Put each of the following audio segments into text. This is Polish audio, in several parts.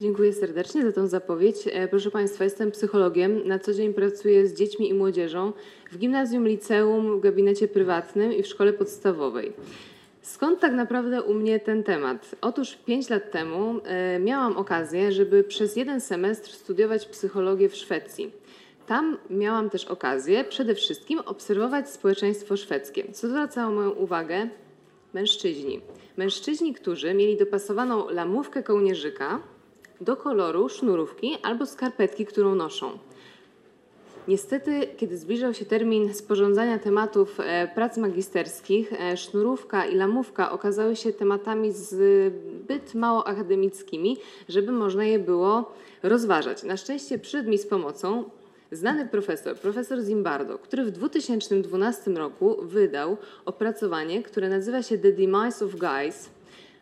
Dziękuję serdecznie za tą zapowiedź. Proszę Państwa, jestem psychologiem. Na co dzień pracuję z dziećmi i młodzieżą w gimnazjum, liceum, w gabinecie prywatnym i w szkole podstawowej. Skąd tak naprawdę u mnie ten temat? Otóż 5 lat temu miałam okazję, żeby przez jeden semestr studiować psychologię w Szwecji. Tam miałam też okazję przede wszystkim obserwować społeczeństwo szwedzkie. Co zwracało moją uwagę? Mężczyźni. Mężczyźni, którzy mieli dopasowaną lamówkę kołnierzyka do koloru sznurówki albo skarpetki, którą noszą. Niestety, kiedy zbliżał się termin sporządzania tematów prac magisterskich, sznurówka i lamówka okazały się tematami zbyt mało akademickimi, żeby można je było rozważać. Na szczęście przyszedł mi z pomocą znany profesor Zimbardo, który w 2012 roku wydał opracowanie, które nazywa się The Demise of Guys.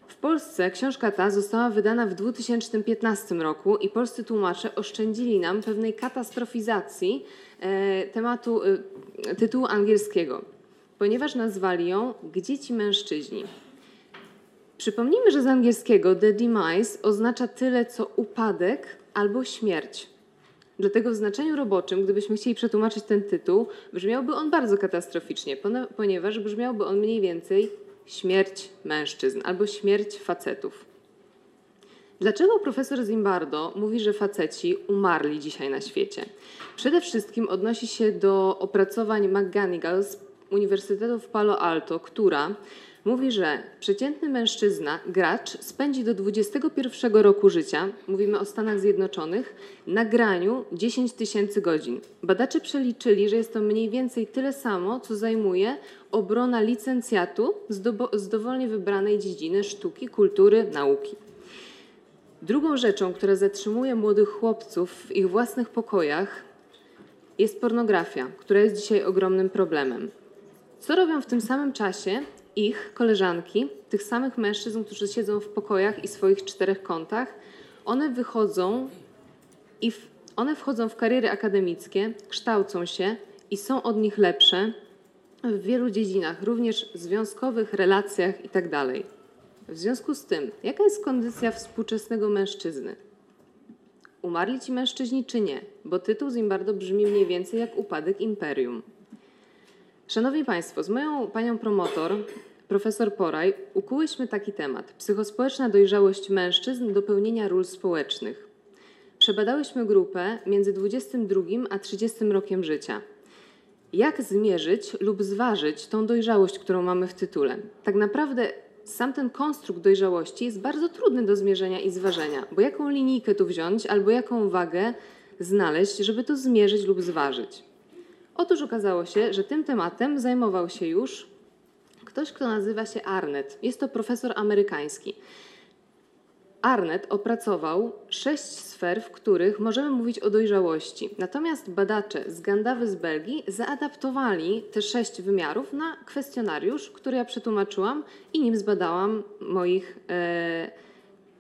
W Polsce książka ta została wydana w 2015 roku i polscy tłumacze oszczędzili nam pewnej katastrofizacji tytułu angielskiego, ponieważ nazwali ją Gdzie ci mężczyźni? Przypomnijmy, że z angielskiego the demise oznacza tyle co upadek albo śmierć. Dlatego w znaczeniu roboczym, gdybyśmy chcieli przetłumaczyć ten tytuł, brzmiałby on bardzo katastroficznie, ponieważ brzmiałby on mniej więcej śmierć mężczyzn albo śmierć facetów. Dlaczego profesor Zimbardo mówi, że faceci umarli dzisiaj na świecie? Przede wszystkim odnosi się do opracowań McGanigal z Uniwersytetu w Palo Alto, która mówi, że przeciętny mężczyzna, gracz, spędzi do 21 roku życia, mówimy o Stanach Zjednoczonych, na graniu 10 tysięcy godzin. Badacze przeliczyli, że jest to mniej więcej tyle samo, co zajmuje obrona licencjatu z dowolnie wybranej dziedziny sztuki, kultury, nauki. Drugą rzeczą, która zatrzymuje młodych chłopców w ich własnych pokojach, jest pornografia, która jest dzisiaj ogromnym problemem. Co robią w tym samym czasie ich koleżanki, tych samych mężczyzn, którzy siedzą w pokojach i swoich czterech kątach? One wychodzą i one wchodzą w kariery akademickie, kształcą się i są od nich lepsze w wielu dziedzinach, również związkowych, relacjach itd. W związku z tym, jaka jest kondycja współczesnego mężczyzny? Umarli ci mężczyźni czy nie? Bo tytuł Zimbardo brzmi mniej więcej jak upadek imperium. Szanowni Państwo, z moją panią promotor, profesor Poraj, ukułyśmy taki temat: psychospołeczna dojrzałość mężczyzn do pełnienia ról społecznych. Przebadałyśmy grupę między 22 a 30 rokiem życia. Jak zmierzyć lub zważyć tą dojrzałość, którą mamy w tytule? Tak naprawdę sam ten konstrukt dojrzałości jest bardzo trudny do zmierzenia i zważenia, bo jaką linijkę tu wziąć albo jaką wagę znaleźć, żeby to zmierzyć lub zważyć? Otóż okazało się, że tym tematem zajmował się już ktoś, kto nazywa się Arnett. Jest to profesor amerykański. Arnett opracował 6 sfer, w których możemy mówić o dojrzałości. Natomiast badacze z Gandawy z Belgii zaadaptowali te 6 wymiarów na kwestionariusz, który ja przetłumaczyłam i nim zbadałam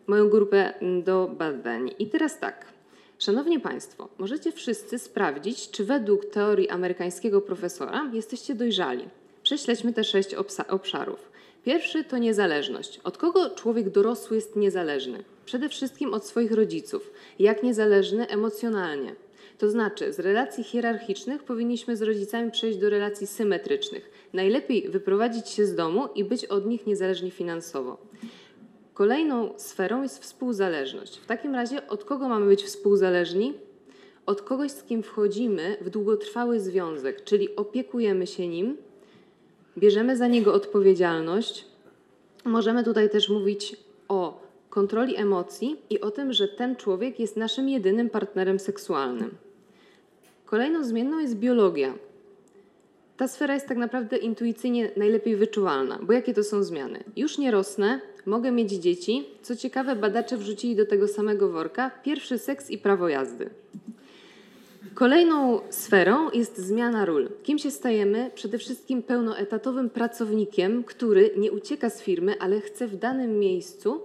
moją grupę do badań. I teraz tak. Szanowni Państwo, możecie wszyscy sprawdzić, czy według teorii amerykańskiego profesora jesteście dojrzali. Prześledźmy te 6 obszarów. Pierwszy to niezależność. Od kogo człowiek dorosły jest niezależny? Przede wszystkim od swoich rodziców. Jak niezależny emocjonalnie? To znaczy, z relacji hierarchicznych powinniśmy z rodzicami przejść do relacji symetrycznych. Najlepiej wyprowadzić się z domu i być od nich niezależni finansowo. Kolejną sferą jest współzależność. W takim razie od kogo mamy być współzależni? Od kogoś, z kim wchodzimy w długotrwały związek, czyli opiekujemy się nim, bierzemy za niego odpowiedzialność. Możemy tutaj też mówić o kontroli emocji i o tym, że ten człowiek jest naszym jedynym partnerem seksualnym. Kolejną zmienną jest biologia. Ta sfera jest tak naprawdę intuicyjnie najlepiej wyczuwalna, bo jakie to są zmiany? Już nie rosnę, mogę mieć dzieci. Co ciekawe, badacze wrzucili do tego samego worka pierwszy seks i prawo jazdy. Kolejną sferą jest zmiana ról. Kim się stajemy? Przede wszystkim pełnoetatowym pracownikiem, który nie ucieka z firmy, ale chce w danym miejscu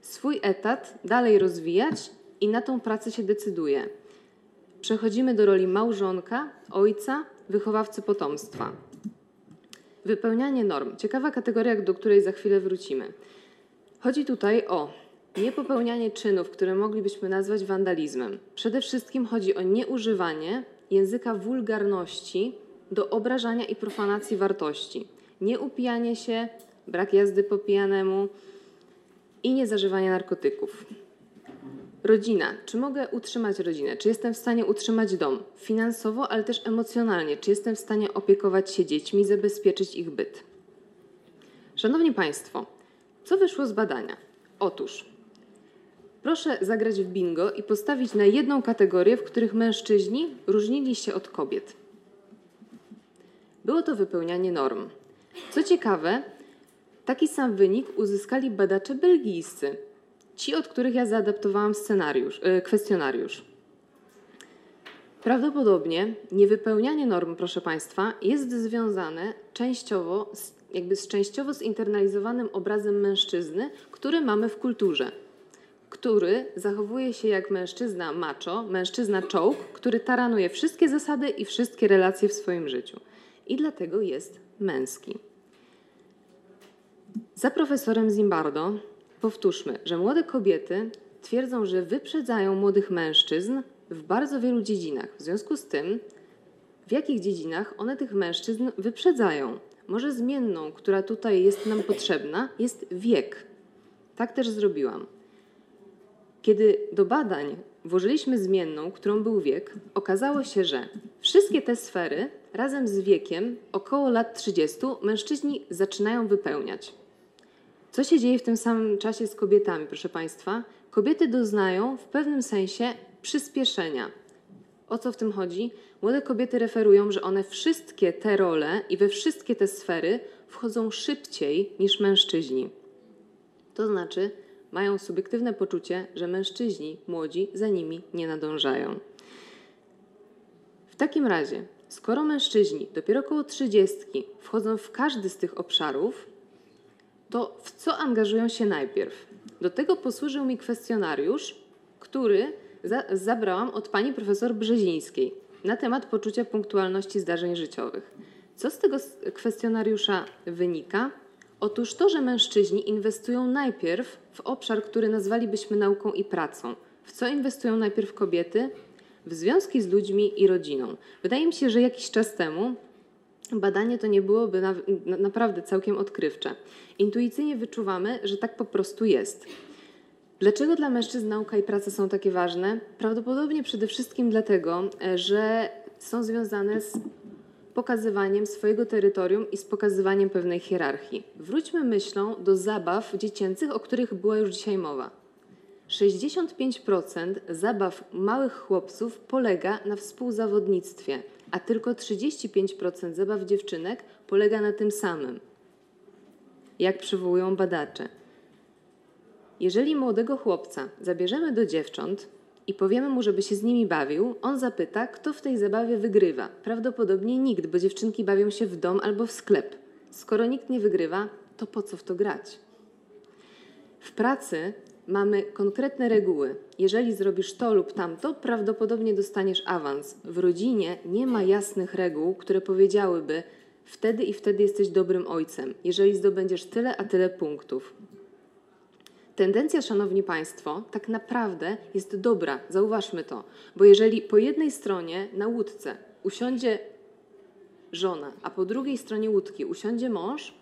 swój etat dalej rozwijać i na tą pracę się decyduje. Przechodzimy do roli małżonka, ojca, wychowawcy potomstwa. Wypełnianie norm. Ciekawa kategoria, do której za chwilę wrócimy. Chodzi tutaj o nie popełnianie czynów, które moglibyśmy nazwać wandalizmem. Przede wszystkim chodzi o nieużywanie języka wulgarności do obrażania i profanacji wartości. Nie upijanie się, brak jazdy po pijanemu i nie zażywanie narkotyków. Rodzina. Czy mogę utrzymać rodzinę? Czy jestem w stanie utrzymać dom? Finansowo, ale też emocjonalnie. Czy jestem w stanie opiekować się dziećmi, zabezpieczyć ich byt? Szanowni Państwo, co wyszło z badania? Otóż, proszę zagrać w bingo i postawić na jedną kategorię, w których mężczyźni różnili się od kobiet. Było to wypełnianie norm. Co ciekawe, taki sam wynik uzyskali badacze belgijscy, ci, od których ja zaadaptowałam kwestionariusz. Prawdopodobnie niewypełnianie norm, proszę Państwa, jest związane częściowo z zinternalizowanym obrazem mężczyzny, który mamy w kulturze, który zachowuje się jak mężczyzna macho, mężczyzna czołg, który taranuje wszystkie zasady i wszystkie relacje w swoim życiu. I dlatego jest męski. Za profesorem Zimbardo powtórzmy, że młode kobiety twierdzą, że wyprzedzają młodych mężczyzn w bardzo wielu dziedzinach. W związku z tym, w jakich dziedzinach one tych mężczyzn wyprzedzają? Może zmienną, która tutaj jest nam potrzebna, jest wiek. Tak też zrobiłam. Kiedy do badań włożyliśmy zmienną, którą był wiek, okazało się, że wszystkie te sfery razem z wiekiem około lat 30 mężczyźni zaczynają wypełniać. Co się dzieje w tym samym czasie z kobietami, proszę Państwa? Kobiety doznają w pewnym sensie przyspieszenia. O co w tym chodzi? Młode kobiety referują, że one wszystkie te role i we wszystkie te sfery wchodzą szybciej niż mężczyźni. To znaczy mają subiektywne poczucie, że mężczyźni młodzi za nimi nie nadążają. W takim razie, skoro mężczyźni dopiero około 30 wchodzą w każdy z tych obszarów, to w co angażują się najpierw? Do tego posłużył mi kwestionariusz, który zabrałam od pani profesor Brzezińskiej na temat poczucia punktualności zdarzeń życiowych. Co z tego kwestionariusza wynika? Otóż to, że mężczyźni inwestują najpierw w obszar, który nazwalibyśmy nauką i pracą. W co inwestują najpierw kobiety? W związki z ludźmi i rodziną. Wydaje mi się, że jakiś czas temu badanie to nie byłoby naprawdę całkiem odkrywcze. Intuicyjnie wyczuwamy, że tak po prostu jest. Dlaczego dla mężczyzn nauka i praca są takie ważne? Prawdopodobnie przede wszystkim dlatego, że są związane z pokazywaniem swojego terytorium i z pokazywaniem pewnej hierarchii. Wróćmy myślą do zabaw dziecięcych, o których była już dzisiaj mowa. 65% zabaw małych chłopców polega na współzawodnictwie, a tylko 35% zabaw dziewczynek polega na tym samym, jak przywołują badacze. Jeżeli młodego chłopca zabierzemy do dziewcząt i powiemy mu, żeby się z nimi bawił, on zapyta, kto w tej zabawie wygrywa. Prawdopodobnie nikt, bo dziewczynki bawią się w dom albo w sklep. Skoro nikt nie wygrywa, to po co w to grać? W pracy mamy konkretne reguły. Jeżeli zrobisz to lub tamto, prawdopodobnie dostaniesz awans. W rodzinie nie ma jasnych reguł, które powiedziałyby, wtedy i wtedy jesteś dobrym ojcem, jeżeli zdobędziesz tyle, a tyle punktów. Tendencja, Szanowni Państwo, tak naprawdę jest dobra, zauważmy to, bo jeżeli po jednej stronie na łódce usiądzie żona, a po drugiej stronie łódki usiądzie mąż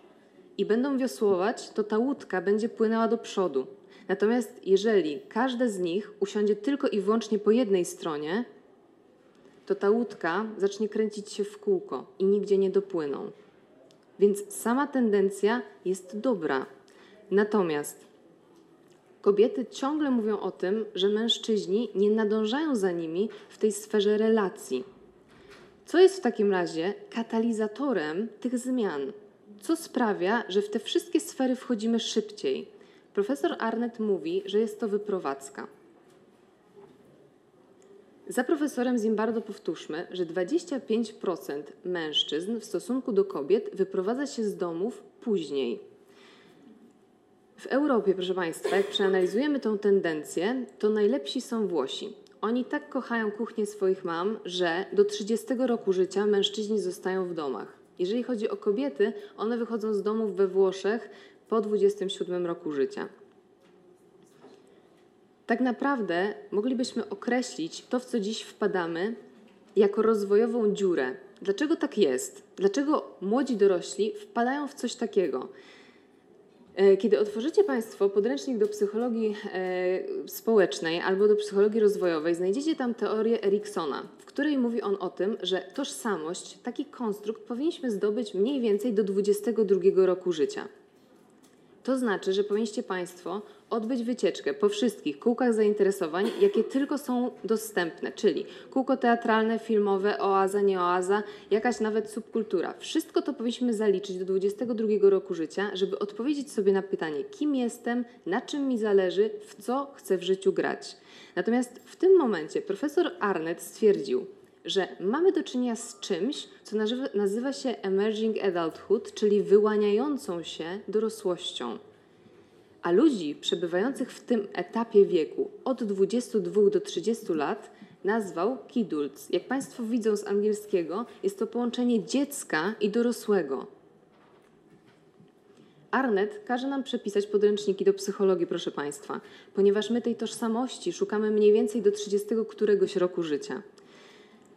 i będą wiosłować, to ta łódka będzie płynęła do przodu. Natomiast jeżeli każde z nich usiądzie tylko i wyłącznie po jednej stronie, to ta łódka zacznie kręcić się w kółko i nigdzie nie dopłyną. Więc sama tendencja jest dobra. Natomiast kobiety ciągle mówią o tym, że mężczyźni nie nadążają za nimi w tej sferze relacji. Co jest w takim razie katalizatorem tych zmian? Co sprawia, że w te wszystkie sfery wchodzimy szybciej? Profesor Arnett mówi, że jest to wyprowadzka. Za profesorem Zimbardo powtórzmy, że 25% mężczyzn w stosunku do kobiet wyprowadza się z domów później. W Europie, proszę Państwa, jak przeanalizujemy tę tendencję, to najlepsi są Włosi. Oni tak kochają kuchnię swoich mam, że do 30 roku życia mężczyźni zostają w domach. Jeżeli chodzi o kobiety, one wychodzą z domów we Włoszech po 27 roku życia. Tak naprawdę moglibyśmy określić to, w co dziś wpadamy, jako rozwojową dziurę. Dlaczego tak jest? Dlaczego młodzi dorośli wpadają w coś takiego? Kiedy otworzycie Państwo podręcznik do psychologii społecznej albo do psychologii rozwojowej, znajdziecie tam teorię Eriksona, w której mówi on o tym, że tożsamość, taki konstrukt powinniśmy zdobyć mniej więcej do 22 roku życia. To znaczy, że powinniście Państwo odbyć wycieczkę po wszystkich kółkach zainteresowań, jakie tylko są dostępne, czyli kółko teatralne, filmowe, oaza, nieoaza, jakaś nawet subkultura. Wszystko to powinniśmy zaliczyć do 22 roku życia, żeby odpowiedzieć sobie na pytanie, kim jestem, na czym mi zależy, w co chcę w życiu grać. Natomiast w tym momencie profesor Arnett stwierdził, że mamy do czynienia z czymś, co nazywa się emerging adulthood, czyli wyłaniającą się dorosłością. A ludzi przebywających w tym etapie wieku od 22 do 30 lat nazwał kidults. Jak Państwo widzą z angielskiego, jest to połączenie dziecka i dorosłego. Arnett każe nam przepisać podręczniki do psychologii, proszę Państwa, ponieważ my tej tożsamości szukamy mniej więcej do 30 któregoś roku życia.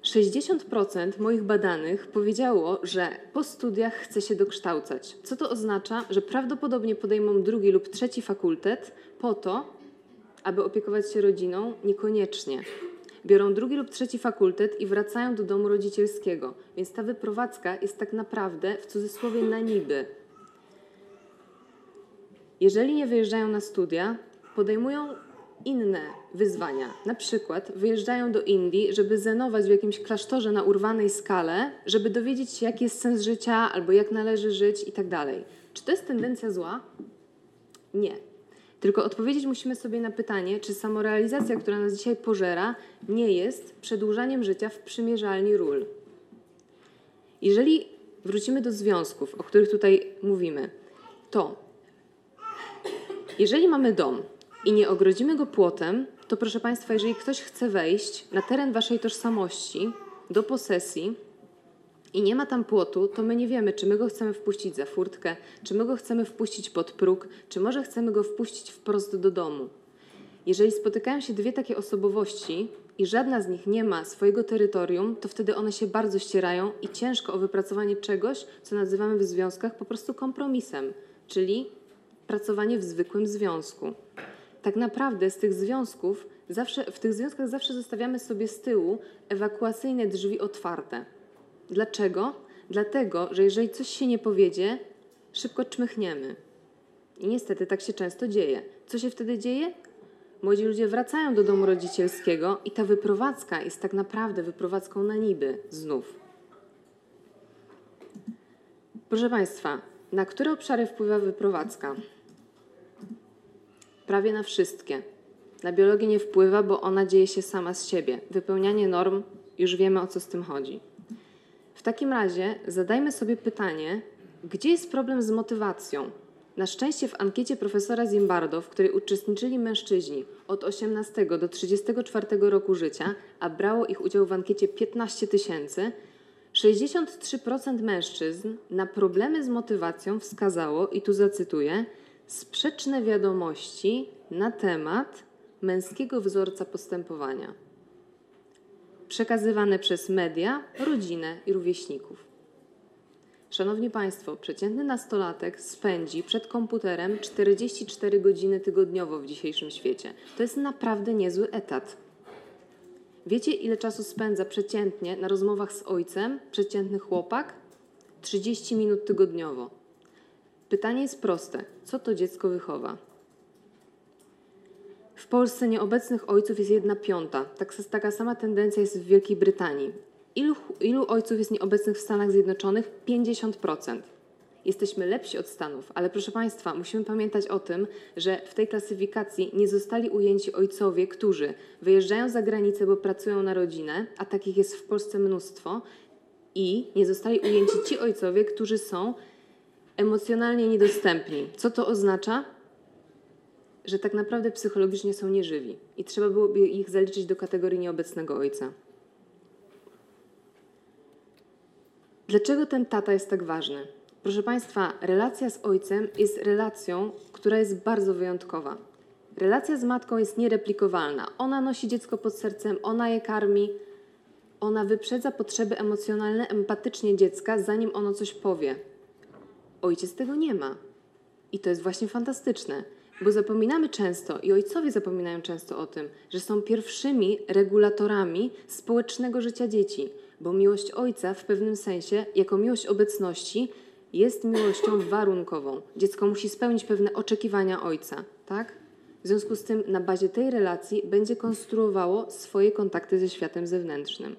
60% moich badanych powiedziało, że po studiach chce się dokształcać, co to oznacza, że prawdopodobnie podejmą drugi lub trzeci fakultet po to, aby opiekować się rodziną, niekoniecznie. Biorą drugi lub trzeci fakultet i wracają do domu rodzicielskiego, więc ta wyprowadzka jest tak naprawdę w cudzysłowie na niby. Jeżeli nie wyjeżdżają na studia, podejmują inne wyzwania, na przykład wyjeżdżają do Indii, żeby zenować w jakimś klasztorze na urwanej skale, żeby dowiedzieć się, jaki jest sens życia albo jak należy żyć i tak dalej. Czy to jest tendencja zła? Nie. Tylko odpowiedzieć musimy sobie na pytanie, czy samorealizacja, która nas dzisiaj pożera, nie jest przedłużaniem życia w przymierzalni ról. Jeżeli wrócimy do związków, o których tutaj mówimy, to jeżeli mamy dom i nie ogrodzimy go płotem, to proszę Państwa, jeżeli ktoś chce wejść na teren Waszej tożsamości, do posesji i nie ma tam płotu, to my nie wiemy, czy my go chcemy wpuścić za furtkę, czy my go chcemy wpuścić pod próg, czy może chcemy go wpuścić wprost do domu. Jeżeli spotykają się dwie takie osobowości i żadna z nich nie ma swojego terytorium, to wtedy one się bardzo ścierają i ciężko o wypracowanie czegoś, co nazywamy w związkach po prostu kompromisem, czyli pracowanie w zwykłym związku. Tak naprawdę w tych związkach zawsze zostawiamy sobie z tyłu ewakuacyjne drzwi otwarte. Dlaczego? Dlatego, że jeżeli coś się nie powiedzie, szybko czmychniemy. I niestety tak się często dzieje. Co się wtedy dzieje? Młodzi ludzie wracają do domu rodzicielskiego i ta wyprowadzka jest tak naprawdę wyprowadzką na niby znów. Proszę Państwa, na które obszary wpływa wyprowadzka? Prawie na wszystkie. Na biologię nie wpływa, bo ona dzieje się sama z siebie. Wypełnianie norm, już wiemy, o co z tym chodzi. W takim razie zadajmy sobie pytanie, gdzie jest problem z motywacją? Na szczęście w ankiecie profesora Zimbardo, w której uczestniczyli mężczyźni od 18 do 34 roku życia, a brało ich udział w ankiecie 15 000, 63% mężczyzn na problemy z motywacją wskazało, i tu zacytuję, sprzeczne wiadomości na temat męskiego wzorca postępowania, przekazywane przez media, rodzinę i rówieśników. Szanowni Państwo, przeciętny nastolatek spędzi przed komputerem 44 godziny tygodniowo w dzisiejszym świecie. To jest naprawdę niezły etat. Wiecie, ile czasu spędza przeciętnie na rozmowach z ojcem przeciętny chłopak? 30 minut tygodniowo. Pytanie jest proste. Co to dziecko wychowa? W Polsce nieobecnych ojców jest 1/5. Taka sama tendencja jest w Wielkiej Brytanii. Ilu ojców jest nieobecnych w Stanach Zjednoczonych? 50%. Jesteśmy lepsi od Stanów, ale proszę Państwa, musimy pamiętać o tym, że w tej klasyfikacji nie zostali ujęci ojcowie, którzy wyjeżdżają za granicę, bo pracują na rodzinę, a takich jest w Polsce mnóstwo, i nie zostali ujęci ci ojcowie, którzy są emocjonalnie niedostępni. Co to oznacza? Że tak naprawdę psychologicznie są nieżywi i trzeba byłoby ich zaliczyć do kategorii nieobecnego ojca. Dlaczego ten tata jest tak ważny? Proszę Państwa, relacja z ojcem jest relacją, która jest bardzo wyjątkowa. Relacja z matką jest niereplikowalna. Ona nosi dziecko pod sercem, ona je karmi, ona wyprzedza potrzeby emocjonalne, empatycznie dziecka, zanim ono coś powie. Ojciec tego nie ma. I to jest właśnie fantastyczne, bo zapominamy często i ojcowie zapominają często o tym, że są pierwszymi regulatorami społecznego życia dzieci, bo miłość ojca w pewnym sensie, jako miłość obecności, jest miłością warunkową. Dziecko musi spełnić pewne oczekiwania ojca, tak? W związku z tym na bazie tej relacji będzie konstruowało swoje kontakty ze światem zewnętrznym.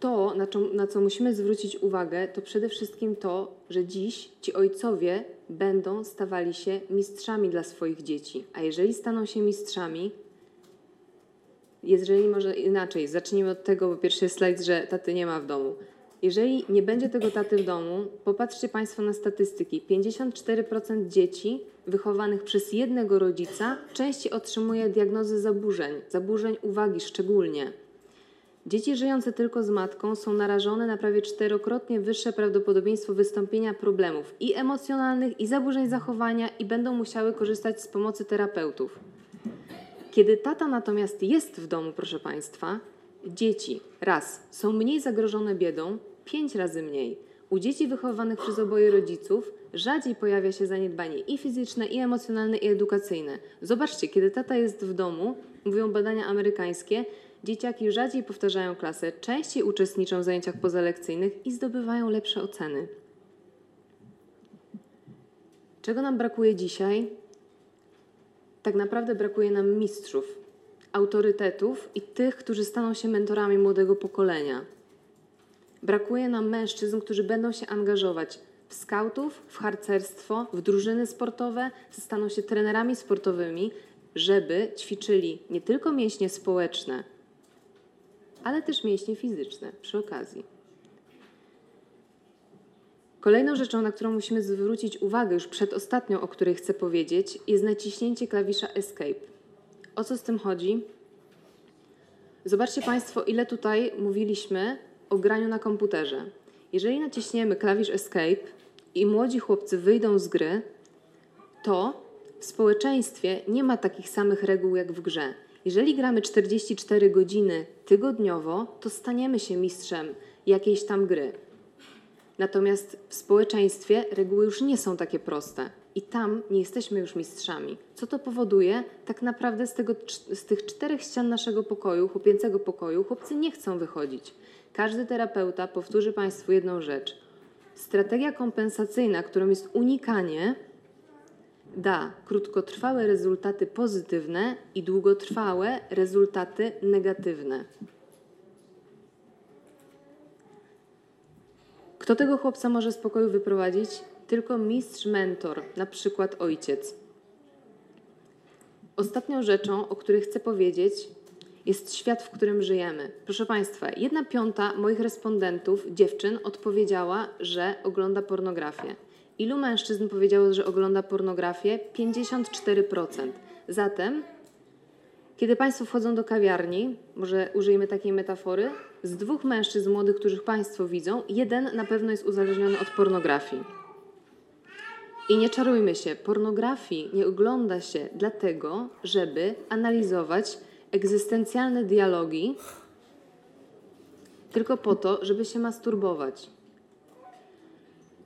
To, na co musimy zwrócić uwagę, to przede wszystkim to, że dziś ci ojcowie będą stawali się mistrzami dla swoich dzieci. A jeżeli staną się mistrzami, jeżeli może inaczej, zacznijmy od tego, bo pierwszy slajd, że taty nie ma w domu. Jeżeli nie będzie tego taty w domu, popatrzcie Państwo na statystyki. 54% dzieci wychowanych przez jednego rodzica częściej otrzymuje diagnozy zaburzeń uwagi szczególnie. Dzieci żyjące tylko z matką są narażone na prawie 4-krotnie wyższe prawdopodobieństwo wystąpienia problemów i emocjonalnych, i zaburzeń zachowania, i będą musiały korzystać z pomocy terapeutów. Kiedy tata natomiast jest w domu, proszę Państwa, dzieci są mniej zagrożone biedą, 5 razy mniej. U dzieci wychowanych przez oboje rodziców rzadziej pojawia się zaniedbanie i fizyczne, i emocjonalne, i edukacyjne. Zobaczcie, kiedy tata jest w domu, mówią badania amerykańskie, dzieciaki rzadziej powtarzają klasę, częściej uczestniczą w zajęciach pozalekcyjnych i zdobywają lepsze oceny. Czego nam brakuje dzisiaj? Tak naprawdę brakuje nam mistrzów, autorytetów i tych, którzy staną się mentorami młodego pokolenia. Brakuje nam mężczyzn, którzy będą się angażować w skautów, w harcerstwo, w drużyny sportowe, staną się trenerami sportowymi, żeby ćwiczyli nie tylko mięśnie społeczne, ale też mięśnie fizyczne przy okazji. Kolejną rzeczą, na którą musimy zwrócić uwagę, już przedostatnią, o której chcę powiedzieć, jest naciśnięcie klawisza Escape. O co z tym chodzi? Zobaczcie Państwo, ile tutaj mówiliśmy o graniu na komputerze. Jeżeli naciśniemy klawisz Escape i młodzi chłopcy wyjdą z gry, to w społeczeństwie nie ma takich samych reguł jak w grze. Jeżeli gramy 44 godziny tygodniowo, to staniemy się mistrzem jakiejś tam gry. Natomiast w społeczeństwie reguły już nie są takie proste. I tam nie jesteśmy już mistrzami. Co to powoduje? Tak naprawdę z tych 4 ścian naszego pokoju, chłopięcego pokoju, chłopcy nie chcą wychodzić. Każdy terapeuta powtórzy Państwu jedną rzecz. Strategia kompensacyjna, którą jest unikanie, da krótkotrwałe rezultaty pozytywne i długotrwałe rezultaty negatywne. Kto tego chłopca może z pokoju wyprowadzić? Tylko mistrz-mentor, na przykład ojciec. Ostatnią rzeczą, o której chcę powiedzieć, jest świat, w którym żyjemy. Proszę Państwa, 1/5 moich respondentów, dziewczyn, odpowiedziała, że ogląda pornografię. Ilu mężczyzn powiedziało, że ogląda pornografię? 54%. Zatem, kiedy Państwo wchodzą do kawiarni, może użyjmy takiej metafory, z 2 mężczyzn młodych, których Państwo widzą, 1 na pewno jest uzależniony od pornografii. I nie czarujmy się, pornografii nie ogląda się dlatego, żeby analizować egzystencjalne dialogi, tylko po to, żeby się masturbować.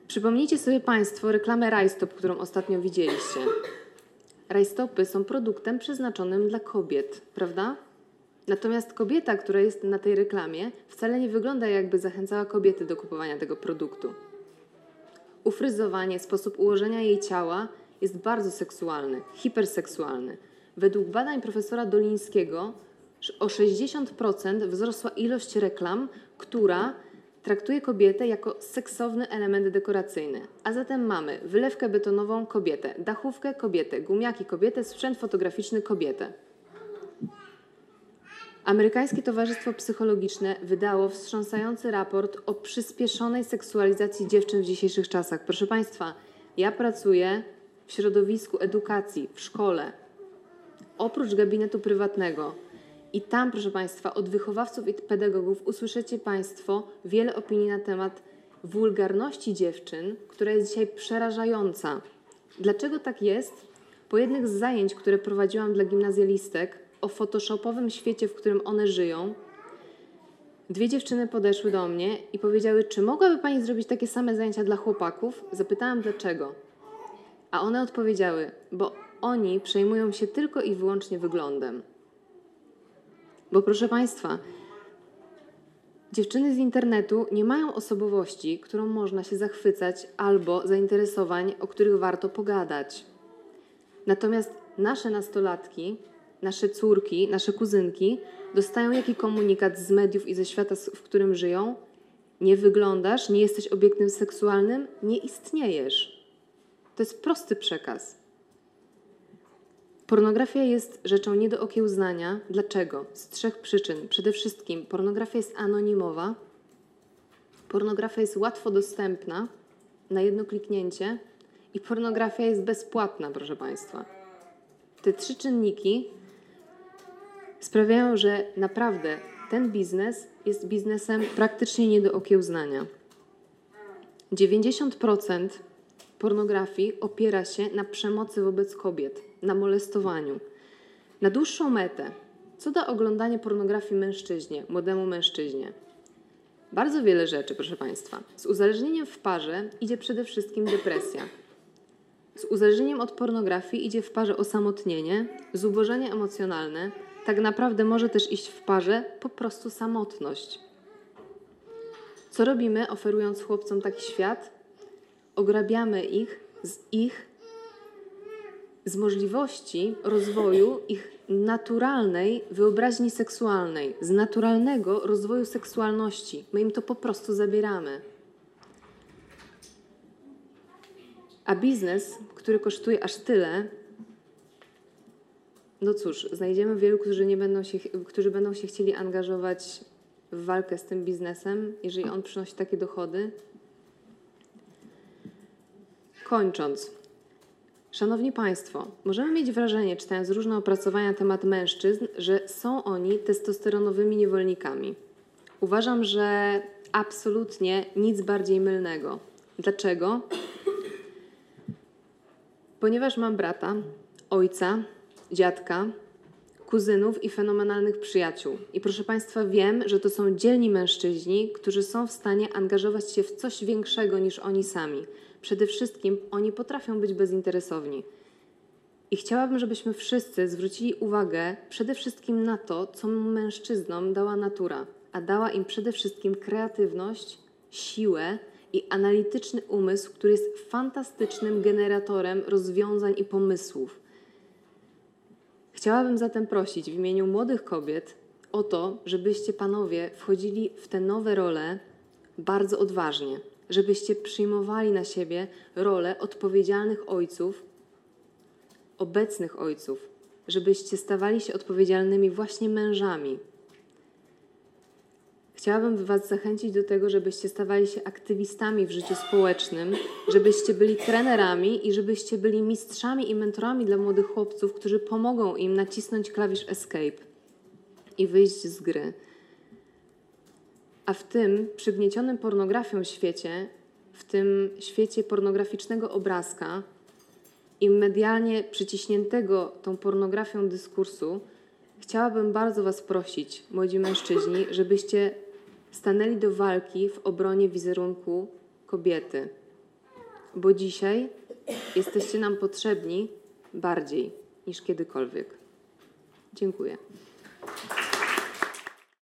Przypomnijcie sobie Państwo reklamę Rajstop, którą ostatnio widzieliście. Rajstopy są produktem przeznaczonym dla kobiet, prawda? Natomiast kobieta, która jest na tej reklamie, wcale nie wygląda, jakby zachęcała kobiety do kupowania tego produktu. Ufryzowanie, sposób ułożenia jej ciała jest bardzo seksualny, hiperseksualny. Według badań profesora Dolińskiego o 60% wzrosła ilość reklam, która traktuje kobietę jako seksowny element dekoracyjny. A zatem mamy wylewkę betonową kobietę, dachówkę kobietę, gumiaki kobietę, sprzęt fotograficzny kobietę. Amerykańskie Towarzystwo Psychologiczne wydało wstrząsający raport o przyspieszonej seksualizacji dziewczyn w dzisiejszych czasach. Proszę Państwa, ja pracuję w środowisku edukacji, w szkole, oprócz gabinetu prywatnego. I tam, proszę Państwa, od wychowawców i pedagogów usłyszycie Państwo wiele opinii na temat wulgarności dziewczyn, która jest dzisiaj przerażająca. Dlaczego tak jest? Po jednych z zajęć, które prowadziłam dla gimnazjalistek o photoshopowym świecie, w którym one żyją, dwie dziewczyny podeszły do mnie i powiedziały, czy mogłaby Pani zrobić takie same zajęcia dla chłopaków? Zapytałam dlaczego. A one odpowiedziały, bo oni przejmują się tylko i wyłącznie wyglądem. Bo proszę Państwa, dziewczyny z internetu nie mają osobowości, którą można się zachwycać albo zainteresowań, o których warto pogadać. Natomiast nasze nastolatki, nasze córki, nasze kuzynki dostają jaki komunikat z mediów i ze świata, w którym żyją? Nie wyglądasz, nie jesteś obiektem seksualnym, nie istniejesz. To jest prosty przekaz. Pornografia jest rzeczą nie do okiełznania. Dlaczego? Z trzech przyczyn. Przede wszystkim pornografia jest anonimowa, pornografia jest łatwo dostępna na jedno kliknięcie i pornografia jest bezpłatna, proszę Państwa. Te trzy czynniki sprawiają, że naprawdę ten biznes jest biznesem praktycznie nie do okiełznania. 90% pornografii opiera się na przemocy wobec kobiet, na molestowaniu. Na dłuższą metę, co da oglądanie pornografii mężczyźnie, młodemu mężczyźnie? Bardzo wiele rzeczy, proszę Państwa. Z uzależnieniem w parze idzie przede wszystkim depresja. Z uzależnieniem od pornografii idzie w parze osamotnienie, zubożenie emocjonalne, tak naprawdę może też iść w parze po prostu samotność. Co robimy, oferując chłopcom taki świat? Ograbiamy ich z możliwości rozwoju ich naturalnej wyobraźni seksualnej, z naturalnego rozwoju seksualności. My im to po prostu zabieramy. A biznes, który kosztuje aż tyle, no cóż, znajdziemy wielu, którzy będą się chcieli angażować w walkę z tym biznesem, jeżeli on przynosi takie dochody. Kończąc, Szanowni Państwo, możemy mieć wrażenie, czytając różne opracowania na temat mężczyzn, że są oni testosteronowymi niewolnikami. Uważam, że absolutnie nic bardziej mylnego. Dlaczego? Ponieważ mam brata, ojca, dziadka, kuzynów i fenomenalnych przyjaciół. I proszę Państwa, wiem, że to są dzielni mężczyźni, którzy są w stanie angażować się w coś większego niż oni sami. Przede wszystkim oni potrafią być bezinteresowni. I chciałabym, żebyśmy wszyscy zwrócili uwagę przede wszystkim na to, co mężczyznom dała natura, a dała im przede wszystkim kreatywność, siłę i analityczny umysł, który jest fantastycznym generatorem rozwiązań i pomysłów. Chciałabym zatem prosić w imieniu młodych kobiet o to, żebyście panowie wchodzili w te nowe role bardzo odważnie, żebyście przyjmowali na siebie rolę odpowiedzialnych ojców, obecnych ojców, żebyście stawali się odpowiedzialnymi właśnie mężami. Chciałabym Was zachęcić do tego, żebyście stawali się aktywistami w życiu społecznym, żebyście byli trenerami i żebyście byli mistrzami i mentorami dla młodych chłopców, którzy pomogą im nacisnąć klawisz escape i wyjść z gry. A w tym przygniecionym pornografią świecie, w tym świecie pornograficznego obrazka i medialnie przyciśniętego tą pornografią dyskursu, chciałabym bardzo Was prosić, młodzi mężczyźni, żebyście stanęli do walki w obronie wizerunku kobiety. Bo dzisiaj jesteście nam potrzebni bardziej niż kiedykolwiek. Dziękuję.